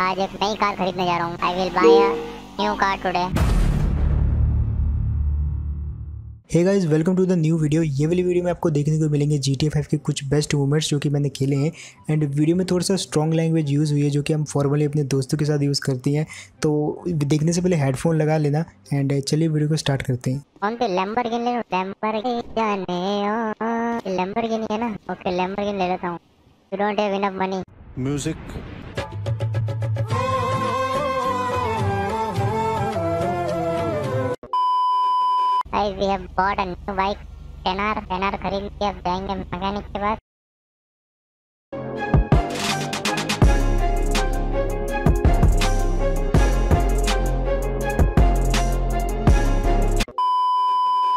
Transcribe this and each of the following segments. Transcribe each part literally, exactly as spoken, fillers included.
आज एक नई कार खरीदने जा रहा हूँ। I will buy a new car today. Hey guys, welcome to the new video. ये वाली वीडियो में आपको देखने को मिलेंगे जी टी ए फाइव के कुछ बेस्ट मोमेंट्स जो कि मैंने खेले हैं। एंड वीडियो में थोड़ा सा स्ट्रॉन्ग लैंग्वेज यूज़ हुई है जो कि हम फॉर्मली अपने दोस्तों के साथ यूज़ करते हैं। तो देखने से पहले हेडफोन लगा लेना एंड चलिए वीडियो को स्टार्ट करते हैं। कौन पे लैम्बोर्गिनी? लैम्बोर्गिनी जाने ओ, लैम्बोर्गिनी है ना। ओके, लैम्बोर्गिनी ले लेता हूं। You don't have enough money. Music Guys, we have bought a new bike, Tenar, Tenar खरीद के अब जाएंगे मैकेनिक के पास।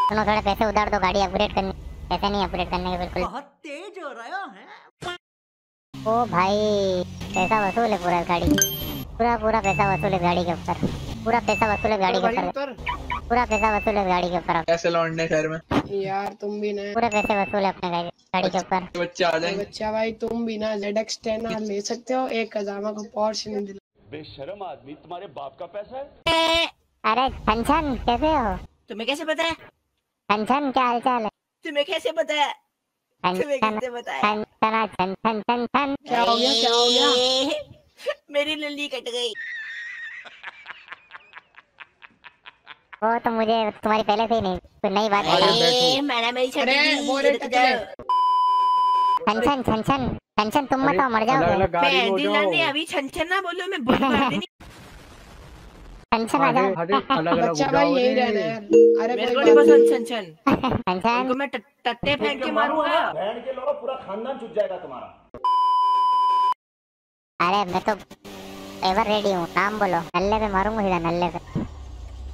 सुनो, थोड़े पैसे उधार दो, गाड़ी अपग्रेड करनी। पैसे नहीं अपग्रेड करने के, बिल्कुल। बहुत तेज हो रहा है। ओ भाई, पैसा वसूल है पूरा गाड़ी, पूरा पूरा पैसा वसूल है गाड़ी के ऊपर, पूरा पैसा वसूल है गाड़ी के ऊपर, पूरा पैसा वसूल है गाड़ी के ऊपर। कैसे लौटने शहर में यार, तुम भी ना। पूरा पैसे वसूल है अपने गाड़ी के ऊपर। बच्चा आ जाएंगे। बच्चा भाई, तुम भी ना ज़ेड एक्स टेन आर ले सकते हो। एक हजामा को पोर्श नहीं दिला। बेशरम आदमी, तुम्हारे बाप का पैसा है। अरे कंचन, कैसे हो? तुम्हें कैसे पता है? कंचन, क्या हालचाल है? तुम्हें कैसे पता है? तुम्हें कैसे पता है? क्या हो गया, क्या हो गया? मेरी लल्ली कट गई। वो तो मुझे तुम्हारी पहले से ही नहीं, कोई नई बात नहीं। मैंने मेरी छंछन छंछन छंछन, तुम मत मर जाओ। मैं अभी छंछन ना बोलो, मैं बोल देनी छंछन आ जाओ। अच्छा भाई, यही रहना है। अरे मेरे को नहीं पसंद छंछन छंछन को। मैं टट्टे फेंक के मारूंगा। बहन के लोगों, पूरा खानदान छूट जाएगा तुम्हारा। अरे मैं तो एवर रेडी हूं, नाम बोलो। नल्ले पे मारूंगा, सीधा नल्ले पे।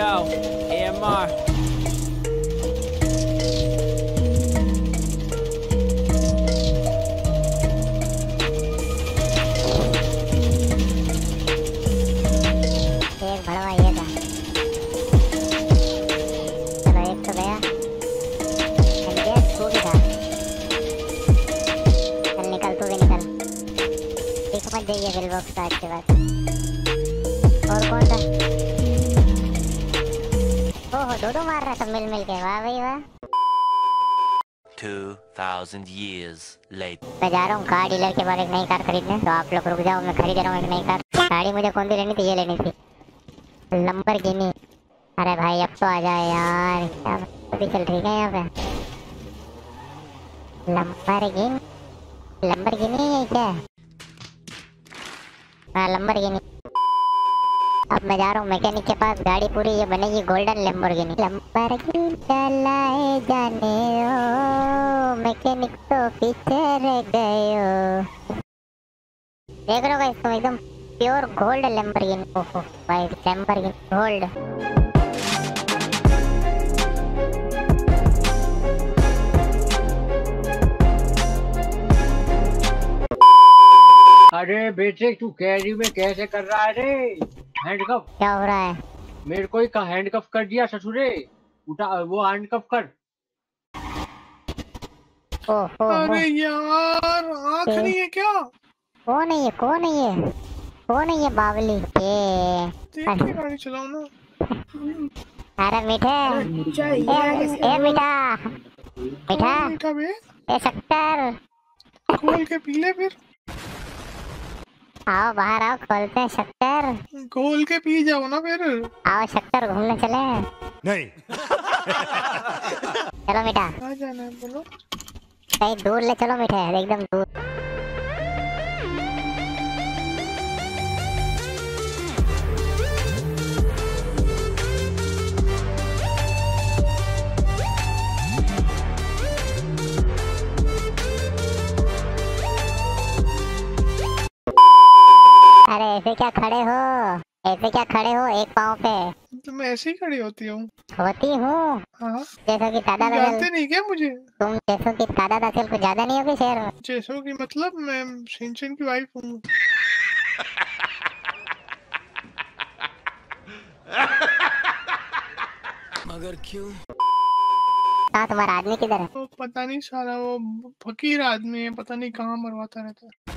A M R. two thousand years later. मैं जा रहा हूँ कार डीलर के पास एक नई कार खरीदने। तो आप लोग रुक जाओ, मैं खरीद रहा हूँ एक नई कार। गाड़ी मुझे कौन सी लेनी थी? ये लेनी थी, लैम्बोर्गिनी। अरे भाई, अब तो आ जाए यार, क्या अभी चल रही है यहाँ पे? लैम्बोर्गिनी लैम्बोर्गिनी है क्या? हाँ, लैम्बोर्गिनी। अब मैं जा रहा हूँ मैकेनिक के पास। गाड़ी पूरी ये बनेगी गोल्डन लैम्बोर्गिनी। लैम्बोर्गिनी चलाए जाने ओ, मैकेनिक तो पीछे रह गए हो। देख लो गाइस, तुम एकदम प्योर गोल्ड लैम्बोर्गिनी। ओहो भाई, लैम्बोर्गिनी गोल्ड। अरे बेटे, तू कैरी में कैसे कर रहा है रे? हैंडकफ क्या हो रहा है? मेरे को ही हैंडकफ कर दिया ससुरे। उठा वो हैंडकफ कर। ओ, ओ, अरे यार, आँख नहीं है क्या? कौन है ये? कौन है ये? कौन है ये बावली? ये गाड़ी चलाओ ना। अरे मीठे, ए मीठा मीठा, ए शक्कर खोल के पी ले फिर। आओ बाहर आओ, खोलते हैं शक्कर। खोल के पी जाओ ना फिर। आओ शक्कर घूमने चले। नहीं चलो मीठा। कहाँ जाना है बोलो? कहीं दूर ले चलो मीठा, एकदम दूर। अरे ऐसे क्या खड़े हो, ऐसे क्या खड़े हो एक पाँव पे? तो मैं ऐसे ही खड़ी होती हूँ होती हूँ जैसो की तादा जानते नहीं क्या मुझे तुम? जैसो की तादा दाखिल को ज्यादा नहीं होगी शहर में। जैसो की मतलब मैं शिनचैन की वाइफ हूँ। मगर क्यों? हाँ तुम्हारा आदमी किधर है? तो पता नहीं साला, वो फकीर आदमी है, पता नहीं कहाँ मरवाता रहता है।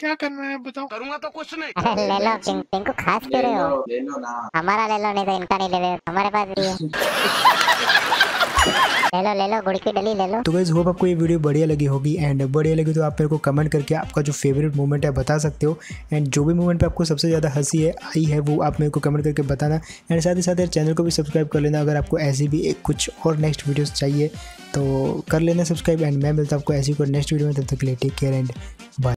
क्या करना है बताओ? करूँगा तो कुछ नहीं। अरे ले लो, इनको खास क्यों रहे हो? ले लो ना, हमारा ले लो, नहीं तो इनका नहीं ले रहे, हमारे पास। ले लो ले लो, गुड़ की डली ले लो। तो गाइस होप आपको ये वीडियो बढ़िया लगी होगी, एंड बढ़िया लगी तो आप मेरे को कमेंट करके आपका जो फेवरेट मोमेंट है बता सकते हो। एंड जो भी मोमेंट पे आपको सबसे ज़्यादा हंसी है आई है वो आप मेरे को कमेंट करके बताना। एंड साथ ही साथ यार चैनल को भी सब्सक्राइब कर लेना, अगर आपको ऐसी भी एक कुछ और नेक्स्ट वीडियोज़ चाहिए तो कर लेना सब्सक्राइब। एंड मैं मिलता हूँ आपको ऐसी कोई नेक्स्ट वीडियो में, तब तक के लिए टेक केयर एंड बाय।